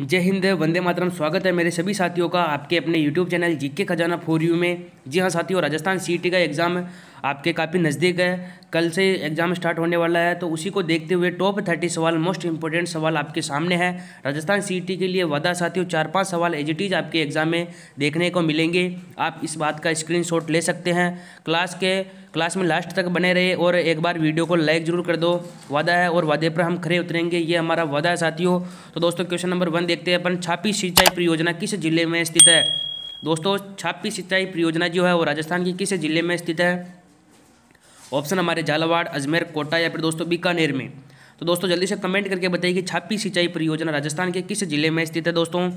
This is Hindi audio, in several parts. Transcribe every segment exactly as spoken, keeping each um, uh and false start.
जय हिंद, वंदे मातरम। स्वागत है मेरे सभी साथियों का आपके अपने YouTube channel GK Khazana for you में। जी हाँ साथियों, राजस्थान सीटी का एग्ज़ाम आपके काफ़ी नज़दीक है, कल से एग्ज़ाम स्टार्ट होने वाला है, तो उसी को देखते हुए टॉप थर्टी सवाल, मोस्ट इंपॉर्टेंट सवाल आपके सामने है। राजस्थान सीटी के लिए वादा साथियों, चार पांच सवाल एज इट इज़ आपके एग्ज़ाम में देखने को मिलेंगे। आप इस बात का स्क्रीनशॉट ले सकते हैं। क्लास के क्लास में लास्ट तक बने रहे और एक बार वीडियो को लाइक ज़रूर कर दो। वादा है और वादे पर हम खरे उतरेंगे, ये हमारा वादा है साथियों। तो दोस्तों क्वेश्चन नंबर वन देखते हैं अपन। छापी सिंचाई परियोजना किस जिले में स्थित है? दोस्तों छापी सिंचाई परियोजना जो है वो राजस्थान के किस जिले में स्थित है? ऑप्शन हमारे झालावाड़, अजमेर, कोटा या फिर दोस्तों बीकानेर में। तो दोस्तों जल्दी से कमेंट करके बताइए कि छापी सिंचाई परियोजना राजस्थान के किस जिले में स्थित है दोस्तों।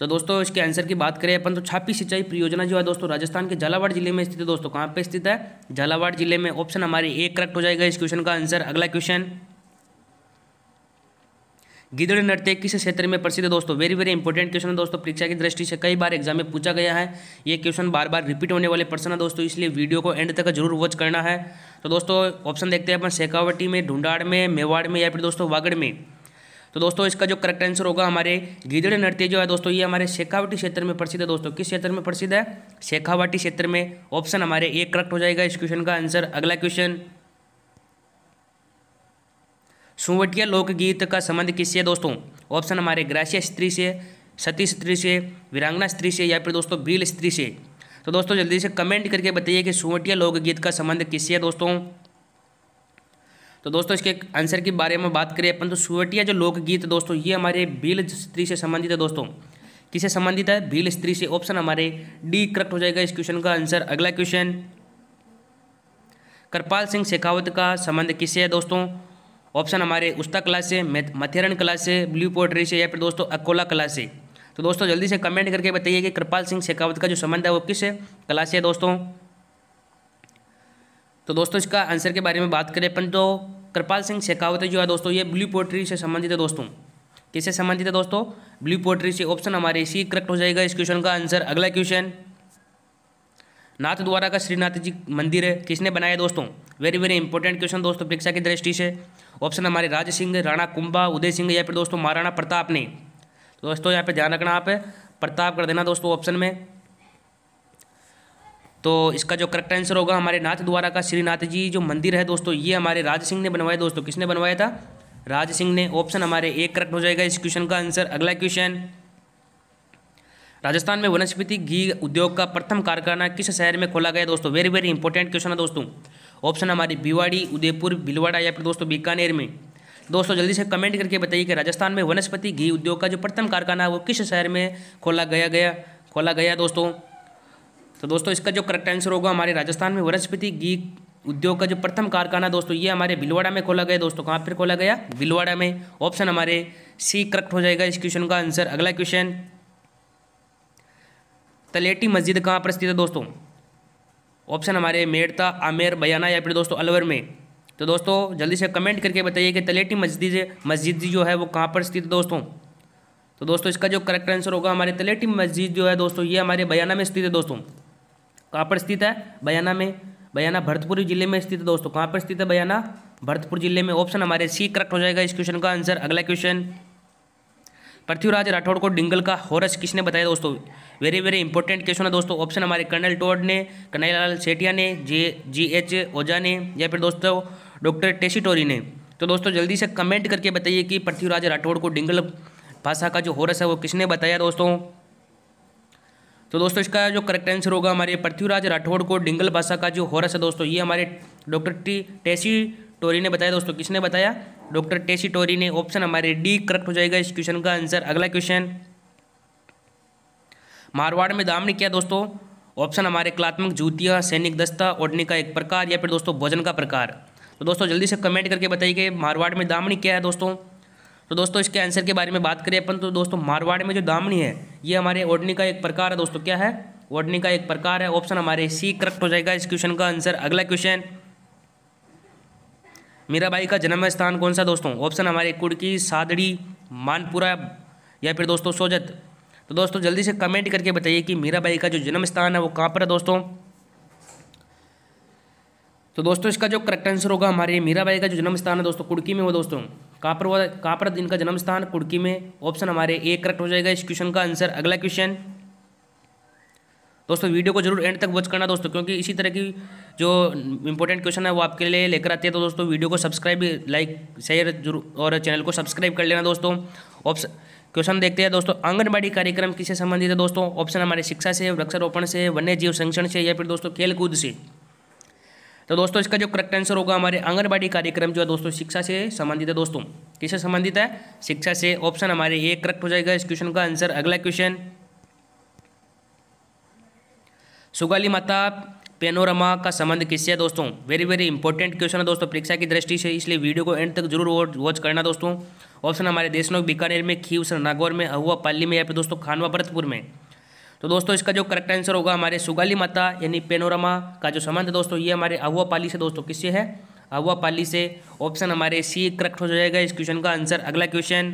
तो दोस्तों इसके आंसर की बात करें अपन तो छापी सिंचाई परियोजना जो है दोस्तों राजस्थान के झालावाड़ जिले में स्थित है। दोस्तों कहाँ पे स्थित है? झालावाड़ जिले में। ऑप्शन हमारे ए करेक्ट हो जाएगा इस क्वेश्चन का आंसर। अगला क्वेश्चन, गीदड़ नृत्य किस क्षेत्र में प्रसिद्ध है? दोस्तों वेरी वेरी इंपॉर्टेंट क्वेश्चन है दोस्तों, परीक्षा की दृष्टि से कई बार एग्जाम में पूछा गया है। ये क्वेश्चन बार बार रिपीट होने वाले प्रश्न है दोस्तों, इसलिए वीडियो को एंड तक जरूर वॉच करना है। तो दोस्तों ऑप्शन देखते हैं अपन, शेखावाटी में, ढूंढाड़ में, मेवाड़ में या फिर दोस्तों वागड़ में। तो दोस्तों इसका जो करेक्ट आंसर होगा हमारे गीदड़ नृत्य जो है दोस्तों ये हमारे शेखावाटी क्षेत्र में प्रसिद्ध है। दोस्तों किस क्षेत्र में प्रसिद्ध है? शेखावाटी क्षेत्र में। ऑप्शन हमारे ए करेक्ट हो जाएगा इस क्वेश्चन का आंसर। अगला क्वेश्चन, सुवटिया लोकगीत का संबंध किससे है? दोस्तों ऑप्शन हमारे ग्रासिया स्त्री से, सती स्त्री से, वीरांगना स्त्री से या फिर दोस्तों भील स्त्री से। तो दोस्तों जल्दी से कमेंट करके बताइए कि सुवटिया लोकगीत का संबंध किससे है दोस्तों। तो दोस्तों इसके आंसर के बारे में बात करें अपन तो सुवटिया जो लोकगीत दोस्तों ये हमारे भील स्त्री से संबंधित है। दोस्तों किससे संबंधित है? भील स्त्री से। ऑप्शन हमारे डी करेक्ट हो जाएगा इस क्वेश्चन का आंसर। अगला क्वेश्चन, कृपाल सिंह शेखावत का संबंध किससे है? दोस्तों ऑप्शन हमारे उस्ता कला से, मथेरन कला से, ब्लू पोट्री से या फिर दोस्तों अकोला कला से। तो दोस्तों जल्दी से कमेंट करके बताइए कि कृपाल सिंह शेखावत का जो संबंध है वो किस कला से है दोस्तों। तो दोस्तों इसका आंसर के बारे में बात करें अपन तो कृपाल सिंह शेखावत जो है दोस्तों ये ब्लू पोट्री से संबंधित है। दोस्तों किससे संबंधित है दोस्तों? ब्लू पोट्री से। ऑप्शन हमारे सी करेक्ट हो जाएगा इस क्वेश्चन का आंसर। अगला क्वेश्चन, नाथ द्वारा का श्रीनाथ जी मंदिर किसने बनाया? दोस्तों वेरी वेरी इंपॉर्टेंट क्वेश्चन दोस्तों, परीक्षा की दृष्टि से। ऑप्शन हमारे राज सिंह, राणा कुंभा, उदय सिंह या फिर दोस्तों महाराणा प्रताप ने। तो दोस्तों यहाँ पे ध्यान रखना, आप प्रताप कर देना दोस्तों ऑप्शन में। तो इसका जो करेक्ट आंसर होगा हमारे नाथ द्वारा का श्रीनाथ जी जो मंदिर है दोस्तों ये हमारे राज सिंह ने बनवाया। दोस्तों किसने बनवाया था? राज सिंह ने। ऑप्शन हमारे ए करेक्ट हो जाएगा इस क्वेश्चन का आंसर। अगला क्वेश्चन, राजस्थान में वनस्पति घी उद्योग का प्रथम कारखाना किस शहर में खोला गया? दोस्तों वेरी वेरी इंपॉर्टेंट क्वेश्चन है दोस्तों। ऑप्शन हमारे भिवाड़ी, उदयपुर, भिलवाड़ा या फिर दोस्तों बीकानेर में। दोस्तों जल्दी से कमेंट करके बताइए कि राजस्थान में वनस्पति घी उद्योग का जो प्रथम कारखाना है वो किस शहर में खोला गया गया खोला गया दोस्तों। तो दोस्तों इसका जो करेक्ट आंसर होगा हमारे राजस्थान में वनस्पति घी उद्योग का जो प्रथम कारखाना दोस्तों ये हमारे भिलवाड़ा में खोला गया। दोस्तों कहाँ पर खोला गया? भिलवाड़ा में। ऑप्शन हमारे सी करेक्ट हो जाएगा इस क्वेश्चन का आंसर। अगला क्वेश्चन, तलेटी मस्जिद कहाँ पर स्थित है? दोस्तों ऑप्शन हमारे मेड़ता, आमेर, बयाना या फिर दोस्तों अलवर में। तो दोस्तों जल्दी से कमेंट करके बताइए कि तलेटी मस्जिद मस्जिद जो है वो कहाँ पर स्थित है दोस्तों। तो दोस्तों इसका जो करेक्ट आंसर होगा हमारे तलेटी मस्जिद जो है दोस्तों ये हमारे बयाना में स्थित है। दोस्तों कहाँ पर स्थित है? बयाना में। बयाना भरतपुर जिले में स्थित है। दोस्तों कहाँ पर स्थित है बयाना? भरतपुर जिले में। ऑप्शन हमारे सी करेक्ट हो जाएगा इस क्वेश्चन का आंसर। अगला क्वेश्चन, पृथ्वीराज राठौड़ को डिंगल का हॉरस किसने बताया? दोस्तों वेरी वेरी इंपॉर्टेंट क्वेश्चन है दोस्तों। ऑप्शन हमारे कर्नल टोड ने, कन्हैयालाल सेठिया ने, जे जी एच ओझा ने या फिर दोस्तों डॉक्टर टेसी टोरी ने। तो दोस्तों जल्दी से कमेंट करके बताइए कि पृथ्वीराज राठौड़ को डिंगल भाषा का जो हॉरस है वो किसने बताया दोस्तों। तो दोस्तों इसका जो करेक्ट आंसर होगा हमारे पृथ्वीराज राठौड़ को डिंगल भाषा का जो हॉरस है दोस्तों ये हमारे डॉक्टर टी टेसी टोरी ने बताया। दोस्तों किसने बताया? डॉक्टर टेसी टोरी ने। ऑप्शन हमारे डी करेक्ट हो जाएगा इस क्वेश्चन का आंसर। अगला क्वेश्चन, मारवाड़ में दामणी क्या? दोस्तों ऑप्शन हमारे कलात्मक जूतियाँ, सैनिक दस्ता, ओढ़ने का एक प्रकार या फिर दोस्तों भोजन का प्रकार। तो दोस्तों जल्दी से कमेंट करके बताइए कि मारवाड़ में दामणी क्या है दोस्तों। तो दोस्तों इसके आंसर के बारे में बात करें अपन तो दोस्तों मारवाड़ में जो दामणी है ये हमारे ओढ़ने का एक प्रकार है। दोस्तों क्या है? ओढ़ने का एक प्रकार है। ऑप्शन हमारे सी करेक्ट हो जाएगा इस क्वेश्चन का आंसर। अगला क्वेश्चन, मीरा बाई का जन्म स्थान कौन सा? दोस्तों ऑप्शन हमारे कुड़की, सादड़ी, मानपुरा या फिर दोस्तों सोजत। तो दोस्तों जल्दी से कमेंट करके बताइए कि मीरा बाई का जो जन्म स्थान है वो कहाँ पर है दोस्तों। तो दोस्तों इसका जो करेक्ट आंसर होगा हमारे मीरा बाई का जो जन्म स्थान है दोस्तों कुड़की में। वो दोस्तों कापर कापरद इनका जन्म स्थान कुड़की में। ऑप्शन हमारे ए करेक्ट हो जाएगा इस क्वेश्चन का आंसर। अगला क्वेश्चन दोस्तों, वीडियो को जरूर एंड तक वॉच करना दोस्तों, क्योंकि इसी तरह की जो इंपॉर्टेंट क्वेश्चन है वो आपके लिए लेकर आते हैं। तो दोस्तों वीडियो को सब्सक्राइब, लाइक, शेयर जरूर और चैनल को सब्सक्राइब कर लेना दोस्तों। ऑप्शन क्वेश्चन देखते हैं दोस्तों, आंगनबाड़ी कार्यक्रम किससे संबंधित है दोस्तों? ऑप्शन हमारे शिक्षा से, वृक्षारोपण से, वन्य जीव संरक्षण से या फिर दोस्तों खेलकूद से। तो दोस्तों इसका जो करेक्ट आंसर होगा हमारे आंगनबाड़ी कार्यक्रम जो है दोस्तों शिक्षा से संबंधित है दोस्तों। किससे संबंधित है? शिक्षा से। ऑप्शन हमारे ए करेक्ट हो जाएगा इस क्वेश्चन का आंसर। अगला क्वेश्चन, सुगाली माता पेनोरमा का संबंध किससे है दोस्तों? वेरी वेरी इंपॉर्टेंट क्वेश्चन है दोस्तों परीक्षा की दृष्टि से, इसलिए वीडियो को एंड तक जरूर वॉच करना दोस्तों। ऑप्शन हमारे देशनोक, बीकानेर में, खींवस, नागौर में, अहुआ, पाली में या फिर दोस्तों खानवा भरतपुर में। तो दोस्तों इसका जो करेक्ट आंसर होगा हमारे सुगाली माता यानी पेनोरमा का जो संबंध है दोस्तों ये हमारे अहुआ पाली से दोस्तों। किससे है? अहुआ पाली से। ऑप्शन हमारे सी करेक्ट हो जाएगा इस क्वेश्चन का आंसर। अगला क्वेश्चन,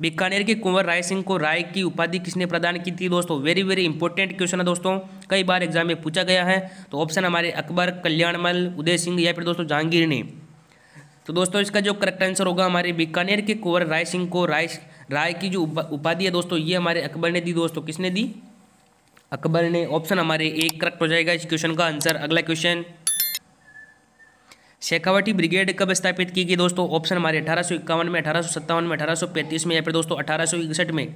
बीकानेर के कुंवर राय सिंह को राय की उपाधि किसने प्रदान की थी दोस्तों? वेरी वेरी इंपॉर्टेंट क्वेश्चन है दोस्तों, कई बार एग्जाम में पूछा गया है। तो ऑप्शन हमारे अकबर, कल्याणमल, उदय सिंह या फिर दोस्तों जहांगीर ने। तो दोस्तों इसका जो करेक्ट आंसर होगा हमारे बीकानेर के कुंवर राय सिंह को राय राय की जो उपाधि है दोस्तों ये हमारे अकबर ने दी दोस्तों। किसने दी? अकबर ने। ऑप्शन हमारे एक करेक्ट हो जाएगा इस क्वेश्चन का आंसर। अगला क्वेश्चन, शेखावटी ब्रिगेड कब स्थापित की गई दोस्तों? ऑप्शन हमारे अठारह सौ इक्यावन में, अठारह सौ सत्तावन में, अठारह सौ पैंतीस में या फिर दोस्तों अठारह सौ इकसठ में।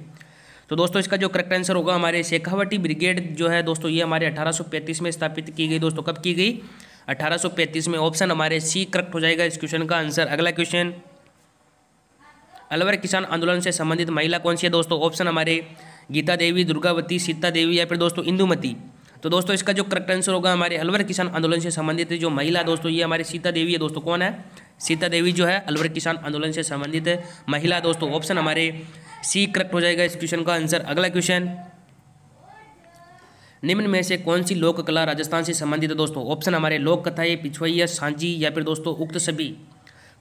तो दोस्तों इसका जो करेक्ट आंसर होगा हमारे शेखावटी ब्रिगेड जो है दोस्तों ये हमारे अठारह सौ पैंतीस में स्थापित की गई दोस्तों। कब की गई? अठारह सौ पैंतीस में। ऑप्शन हमारे सी करेक्ट हो जाएगा इस क्वेश्चन का आंसर। अगला क्वेश्चन, अलवर किसान आंदोलन से संबंधित महिला कौन सी है दोस्तों? ऑप्शन हमारे गीता देवी, दुर्गावती, सीता देवी या फिर दोस्तों इंदुमती। तो दोस्तों इसका जो करेक्ट आंसर होगा हमारे अलवर किसान आंदोलन से संबंधित जो महिला दोस्तों ये हमारे सीता देवी है दोस्तों। कौन है? सीता देवी जो है अलवर किसान आंदोलन से संबंधित महिला दोस्तों। ऑप्शन हमारे सी करेक्ट हो जाएगा इस क्वेश्चन का आंसर। अगला क्वेश्चन, निम्न में से कौन सी लोक कला राजस्थान से संबंधित है दोस्तों? ऑप्शन हमारे लोक कथाएं, पिछवाइया, सांजी या फिर दोस्तों उक्त सभी।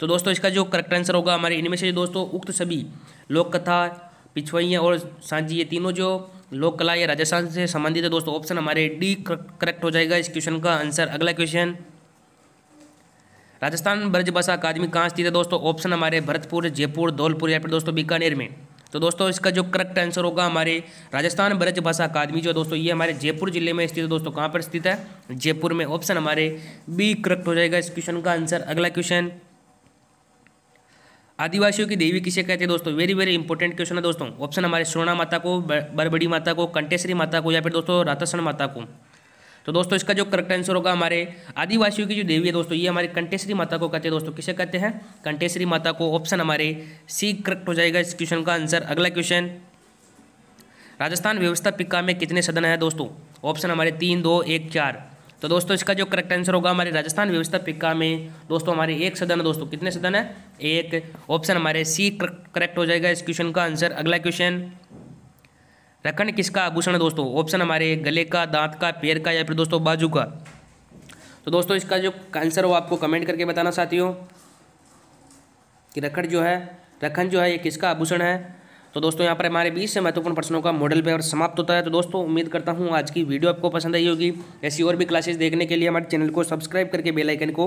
तो दोस्तों इसका जो करेक्ट आंसर होगा हमारे इनमें से दोस्तों उक्त सभी, लोक कथा, पिछवाइया और सांजी, ये तीनों जो लोक कला या राजस्थान से संबंधित है दोस्तों। ऑप्शन हमारे डी करेक्ट हो जाएगा इस क्वेश्चन का आंसर। अगला क्वेश्चन, राजस्थान ब्रज भाषा अकादमी कहाँ स्थित है दोस्तों? ऑप्शन हमारे भरतपुर, जयपुर, धौलपुर या फिर दोस्तों बीकानेर में। तो दोस्तों इसका जो करेक्ट आंसर होगा हमारे राजस्थान ब्रज भाषा अकादमी जो दोस्तों ये हमारे जयपुर जिले में स्थित है दोस्तों। कहाँ पर स्थित है? जयपुर में। ऑप्शन हमारे बी करेक्ट हो जाएगा इस क्वेश्चन का आंसर। अगला क्वेश्चन, आदिवासियों की देवी किसे कहते हैं दोस्तों? वेरी वेरी इंपॉर्टेंट क्वेश्चन है दोस्तों। ऑप्शन हमारे स्वर्णा माता को, बरबड़ी माता को, कंटेश्वरी माता को या फिर दोस्तों रातासन माता को। तो दोस्तों इसका जो करेक्ट आंसर होगा हमारे आदिवासियों की जो देवी है दोस्तों ये हमारे कंटेश्वरी माता को कहते हैं दोस्तों। किसे कहते हैं? कंटेश्वरी माता को। ऑप्शन हमारे सी करेक्ट हो जाएगा इस क्वेश्चन का आंसर। अगला क्वेश्चन, राजस्थान व्यवस्थापिका में कितने सदन है दोस्तों? ऑप्शन हमारे तीन, दो, एक, चार। तो दोस्तों इसका जो करेक्ट आंसर होगा हमारे राजस्थान व्यवस्थापिका में दोस्तों हमारे एक सदन है दोस्तों। कितने सदन है? एक। ऑप्शन हमारे सी करेक्ट हो जाएगा इस क्वेश्चन का आंसर। अगला क्वेश्चन, रखण किसका आभूषण है दोस्तों? ऑप्शन हमारे गले का, दांत का, पैर का या फिर दोस्तों बाजू का। तो दोस्तों इसका जो आंसर हो आपको कमेंट करके बताना साथियों कि रखण जो है रखण जो है ये किसका आभूषण है। तो दोस्तों यहाँ पर हमारे बीस से महत्वपूर्ण प्रश्नों का मॉडल पेपर समाप्त होता है। तो दोस्तों उम्मीद करता हूँ आज की वीडियो आपको पसंद आई होगी। ऐसी और भी क्लासेस देखने के लिए हमारे चैनल को सब्सक्राइब करके बेल आइकन को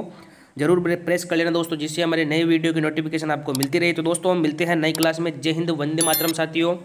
जरूर प्रेस कर लेना दोस्तों, जिससे हमारे नए वीडियो की नोटिफिकेशन आपको मिलती रही। तो दोस्तों हम मिलते हैं नई क्लास में। जय हिंद, वंदे मातरम साथियों।